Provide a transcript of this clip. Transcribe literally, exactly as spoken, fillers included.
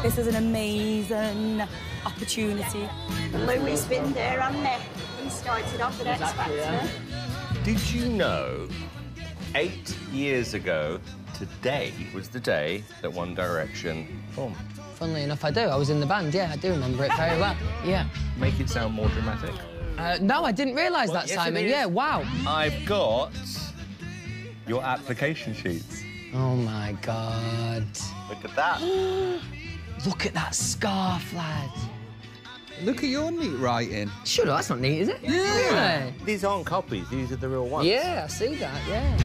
This is an amazing opportunity. Louis has been there and there. He started off with X Factor. Did you know eight years ago today was the day that One Direction formed? Funnily enough, I do. I was in the band, yeah, I do remember it very well, yeah. Make it sound more dramatic. Uh, no, I didn't realise well, that, yes, Simon. Yeah, wow. I've got your application sheets. Oh, my God. Look at that. Look at that scarf, lad. Look at your neat writing. Shut up, that's not neat, is it? Yeah. Really? These aren't copies. These are the real ones. Yeah, I see that, yeah.